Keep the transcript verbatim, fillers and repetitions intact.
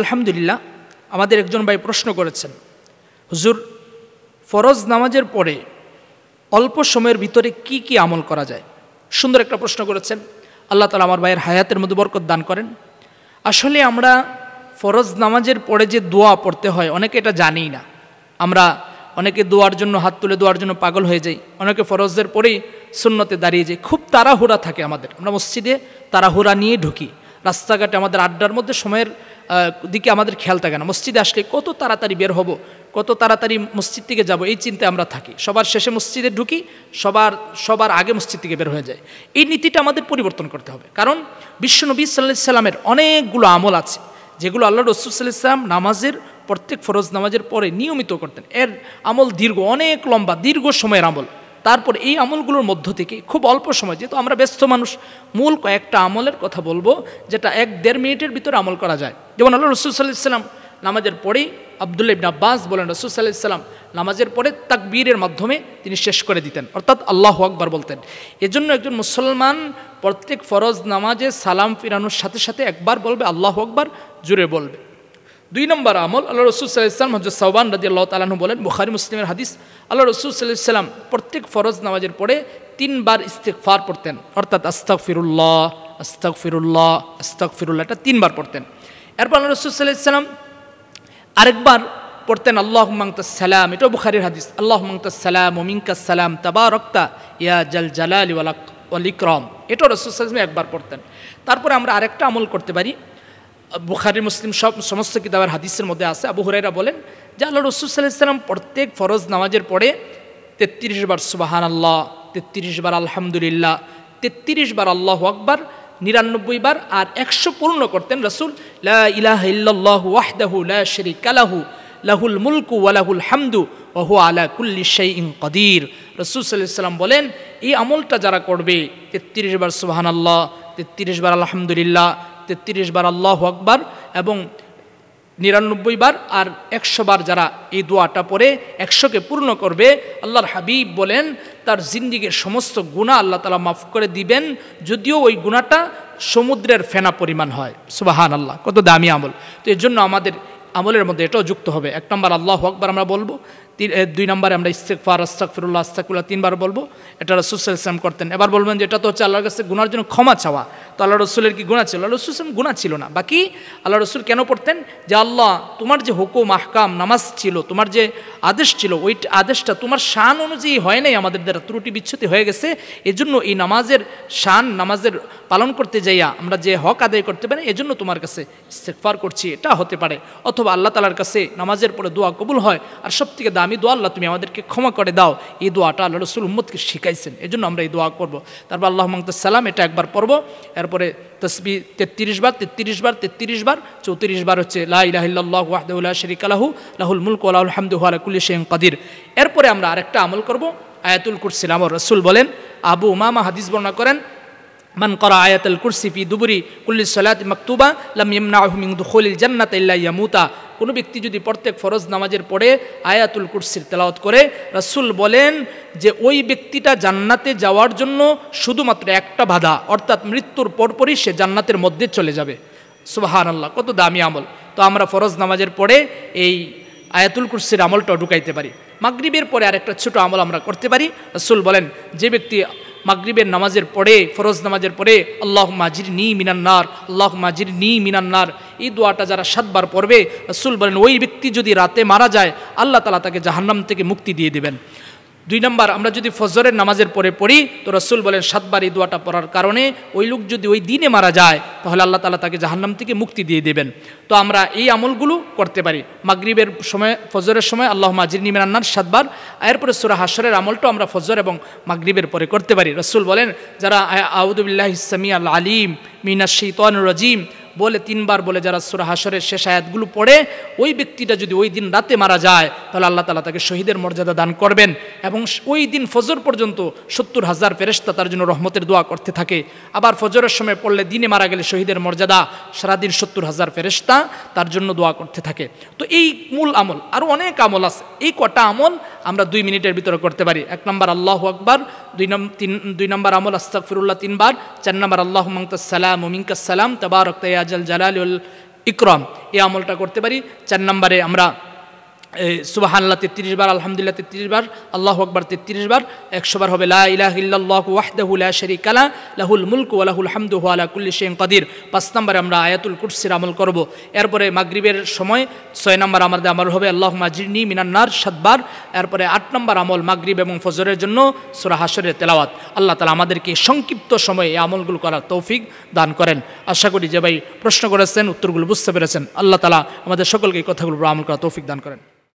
আলহামদুলিল্লাহ আমাদের একজন ভাই প্রশ্ন করেছেন, হুজুর ফরজ নামাজের পরে অল্প সময়ের ভিতরে কি কি আমল করা যায়? সুন্দর একটা প্রশ্ন করেছেন। আল্লাহ তাআলা আমার ভাইয়ের হায়াতের মধ্যে বরকত দান করেন। আসলে আমরা ফরজ নামাজের পরে যে দোয়া পড়তে হয় অনেকে এটা জানেই না। আমরা অনেকে দোয়ার জন্য হাত তুলে দোয়ার জন্য পাগল হয়ে যাই, অনেকে ফরজের পরেই সুন্নতে দাঁড়িয়ে যাই। খুব তাড়াহুড়া থাকে আমাদের, আমরা মসজিদে তাড়াহুড়া নিয়ে ঢুকি, রাস্তাঘাটে আমাদের আড্ডার মধ্যে সময়ের দিকে আমাদের খেয়াল থাকে না। মসজিদে আসলে কত তাড়াতাড়ি বের হব, কত তাড়াতাড়ি মসজিদ থেকে যাব, এই চিন্তায় আমরা থাকি। সবার শেষে মসজিদে ঢুকি, সবার সবার আগে মসজিদ থেকে বের হয়ে যায়। এই নীতিটা আমাদের পরিবর্তন করতে হবে, কারণ বিশ্বনবী সাল্লাল্লাহু আলাইহি সাল্লামের অনেকগুলো আমল আছে যেগুলো আল্লাহ রাসূল সাল্লাল্লাহু আলাইহি সাল্লাম নামাজের প্রত্যেক ফরজ নামাজের পরে নিয়মিত করতেন। এর আমল দীর্ঘ, অনেক লম্বা দীর্ঘ সময়ের আমল। তারপর এই আমলগুলোর মধ্য থেকে খুব অল্প সময়, যেহেতু আমরা ব্যস্ত মানুষ, মূল কয়েকটা আমলের কথা বলবো যেটা এক দেড় মিনিটের ভিতরে আমল করা যায়। যেমন আল্লাহ রাসূল সাল্লাল্লাহু আলাইহি সাল্লাম নামাজের পরেই, আব্দুল্লাহ ইবনে আব্বাস বলেন রাসূল সাল্লাল্লাহু আলাইহি সাল্লাম নামাজের পরে তাকবীরের মাধ্যমে তিনি শেষ করে দিতেন, অর্থাৎ আল্লাহু আকবার বলতেন। এজন্য একজন মুসলমান প্রত্যেক ফরজ নামাজে সালাম ফিরানোর সাথে সাথে একবার বলবে আল্লাহু আকবার, জোরে বলবে। দুই নম্বর আমল, আল্লাহ রাসূল সাল্লাল্লাহু আলাইহি সাল্লাম, হযরত সাওবান রাদিয়াল্লাহু তাআলা আনহু বলেন, বুখারী মুসলিমের হাদিস, আল্লাহ রাসূল সাল্লাল্লাহু আলাইহি সাল্লাম প্রত্যেক ফরজ নামাজের পরে তিনবার ইস্তিগফার পড়তেন, অর্থাৎ আস্তাগফিরুল্লাহ আস্তাগফিরুল্লাহ আস্তাগফিরুল্লাহ, এটা তিনবার পড়তেন। এরপর আল্লাহ রাসূল সাল্লাল্লাহু আলাইহি সাল্লাম আরেকবার পড়তেন আল্লাহুম্মা আনতাস সালাম, এটা বুখারীর হাদিস, আল্লাহুম্মা আনতাস সালাম ওয়া মিনকাস সালাম তাবারাকতা ইয়া জাল জালালি ওয়াল ইকরাম, এটা রাসূল সাল্লাল্লাহু আলাইহি সাল্লাম একবার পড়তেন। তারপরে আমরা আরেকটা আমল করতে পারি, বুখারী মুসলিম সব সমস্ত কিতাবের হাদিসের মধ্যে আছে। আবু হুরায়রা বলেন যে আল্লাহ রাসূল সাল্লাল্লাহু আলাইহি সাল্লাম প্রত্যেক ফরজ নামাজের পরে তেত্রিশ বার সুবহানাল্লাহ, তেত্রিশ বার আলহামদুলিল্লাহ, তেত্রিশ বার আল্লাহু আকবার, নিরানব্বই বার, আর একশো পূর্ণ করতেন রাসূল, লা ইলাহা ইল্লাল্লাহু ওয়াহদাহু লা শারীকা লাহু লাহুল মুলকু ওয়া লাহুল হামদু ওয়া হুয়া আলা কুল্লি শাইইন কাদির। রাসূল সাল্লাল্লাহু আলাইহি সাল্লাম বলেন এই আমলটা যারা করবে, তেত্রিশ বার সুবহানাল্লাহ, তেত্রিশ বার আলহামদুলিল্লাহ, তেত্রিশ বার আল্লাহু আকবার এবং নিরানব্বই বার আর একশো বার, যারা এই দোয়াটা পড়ে একশোকে পূর্ণ করবে, আল্লাহর হাবিব বলেন তার জিন্দিগির সমস্ত গুনাহ আল্লাহ তাআলা মাফ করে দিবেন, যদিও ওই গুনাহটা সমুদ্রের ফেনা পরিমাণ হয়। সুবহানাল্লাহ, কত দামি আমল। তো এর জন্য আমাদের আমলের মধ্যে এটাও যুক্ত হবে। এক নম্বর আল্লাহু আকবার আমরা বলবো, দুই নম্বরে আমরা ইস্তিগফার আস্তাগফিরুল্লাহ আস্তাগফিরুল্লাহ তিনবার বলবো, এটা রাসূল সাল্লাল্লাহু আলাইহি সাল্লাম করতেন। এবার বলবেন যে এটা তো হচ্ছে আল্লাহর কাছে গুনার জন্য ক্ষমা চাওয়া, তো আল্লাহ রসুলের কি গুনাহ ছিল? আল্লাহ রাসূল সাল্লাল্লাহু আলাইহি সাল্লাম গুনাহ ছিল না। বাকি আল্লাহ রসুল কেন পড়তেন? যে আল্লাহ তোমার যে হুকুম আহকাম নামাজ ছিল, তোমার যে আদেশ ছিল, ওই আদেশটা তোমার শান অনুযায়ী হয় নাই, আমাদের দ্বারা ত্রুটি বিচ্ছুতি হয়ে গেছে, এজন্য এই নামাজের শান নামাজের পালন করতে যাইয়া আমরা যে হক আদায় করতে পারি, এজন্য তোমার কাছে ইস্তিগফার করছি। এটা হতে পারে, অথবা আল্লাহ তাআলার কাছে নামাজের পরে দোয়া কবুল হয়, আর সব থেকে দামি দোয়া আল্লাহ তুমি আমাদেরকে ক্ষমা করে দাও, এই দোয়াটা আল্লাহ রাসূল উম্মতকে শিখাইছেন, এজন্য আমরা এই দোয়া করব। তারপর আল্লাহুম্মা আনতাস সালাম, এটা একবার পড়ব। এরপরে তাসবিহ তেত্রিশ বার, তেত্রিশ বার, তেত্রিশ বার, চৌত্রিশ বার হচ্ছে লা ইলাহা ইল্লাল্লাহু ওয়াহদাহু লা শারীকা লাহু লাহুল মুলকু ওয়া লাহুল হামদু ওয়া আলা কুল্লি শাইইন কাদির। এরপরে আমরা আরেকটা আমল করব, আয়াতুল কুরসি। আমার রাসূল বলেন, আবু উমামা হাদিস বর্ণনা করেন, মান করা আয়াতুল কুরসি ফি দুবুরি কুল্লি সালাতি মাকতুবা লাম ইয়ামনাহু মিন দুখুলিল জান্নাতি ইল্লা ইয়ামুতা। কোনো ব্যক্তি যদি প্রত্যেক ফরজ নামাজের পরে আয়াতুল কুরসির তেলাওয়াত করে, রাসূল বলেন যে ওই ব্যক্তিটা জান্নাতে যাওয়ার জন্য শুধুমাত্র একটা বাধা, অর্থাৎ মৃত্যুর পরপরই সে জান্নাতের মধ্যে চলে যাবে। সুবহানাল্লাহ, কত দামি আমল। তো আমরা ফরজ নামাজের পরে এই আয়াতুল কুরসির আমলটা ঢুকাইতে পারি। মাগরিবের পরে আরেকটা ছোট আমল আমরা করতে পারি। রাসূল বলেন, যে ব্যক্তি মাগরিবের নামাজের পরে ফরজ নামাজের পরে আল্লাহুম্মা আজিরনি মিনান নার, আল্লাহুম্মা আজিরনি মিনান নার, এই দোয়াটা যারা সাতবার পড়বে, রাসূল বলেন ওই ব্যক্তি যদি রাতে মারা যায়, আল্লাহ তাআলা তাকে জাহান্নাম থেকে মুক্তি দিয়ে দেবেন। দুই নম্বর, আমরা যদি ফজরের নামাজের পরে পড়ি, তো রাসূল বলেন সাতবার এই দোয়াটা পড়ার কারণে ওই লোক যদি ওই দিনে মারা যায়, তাহলে আল্লাহ তাআলা তাকে জাহান্নাম থেকে মুক্তি দিয়ে দেবেন। তো আমরা এই আমলগুলো করতে পারি। মাগরিবের সময়, ফজরের সময় আল্লাহুম্মা আজিরনি মিনান নার সাতবার। এরপরে সূরা হাশরের আমলটা আমরা ফজর এবং মাগরিবের পরে করতে পারি। রাসূল বলেন, যারা আউযু বিল্লাহিস সামিউল আলিম মিনাশ শাইতানির রাজিম বলে তিনবার বলে যারা সূরা হাশরের শেষ আয়াতগুলো পড়ে, ওই ব্যক্তিটা যদি ওই দিন রাতে মারা যায়, তাহলে আল্লাহ তাআলা তাকে শহীদের মর্যাদা দান করবেন, এবং ওই দিন ফজর পর্যন্ত সত্তর হাজার ফেরেশতা তার জন্য রহমতের দোয়া করতে থাকে। আবার ফজরের সময় পড়লে দিনে মারা গেলে শহীদের মর্যাদা, সারাদিন সত্তর হাজার ফেরেশতা তার জন্য দোয়া করতে থাকে। তো এই মূল আমল, আরও অনেক আমল আছে, এই কটা আমল আমরা দুই মিনিটের ভিতরে করতে পারি। এক নম্বর আল্লাহু আকবার, দুই নম্বর তিন দুই নম্বর আমল আস্তাগফিরুল্লাহ তিনবার, চার নম্বর আল্লাহুম্মা আনতাস সালাম ওয়া মিনকাস সালাম তাবারাকতা ইয়া জাল জালালি ওয়াল इक्रम ये अमलटा करते पारी। चार नम्बरे आमरा सुबहानल्लाह तेत्रिश बार, आलहमदुलिल्लाह तेत्रिश बार, अल्लाहु अकबर तेत्रिश बार, एकश बार होबे ला इलाहा इल्लल्लाहु वहदाहु ला शरीका ला लाहुल मुल्कु वा लाहुल हामदु हुवा अला कुल्ली शैइन कादिर। पाँच नम्बरे आमरा आयातुल कुर्सिर आमल करबो। एरपरे मागरिबेर समय छय नम्बर आमादेर आमल होबे आल्लाहुम्मा आजिरनी मिनान नार सात बार। एरपरे आठ नम्बर आमल मागरिब एबं फजरेर जन्य सूरा हाशरेर तेलावात। आल्लाह ताआला आमादेरके संक्षिप्त समये आमलगुलो करार तौफिक दान करें। आशा करी जे भाई प्रश्न करेছেন उत्तरगुलो बुझते পেরেছেন। आल्लाह ताआला आमादेर सकलके कथागुलो आमल करार तौफिक दान करें।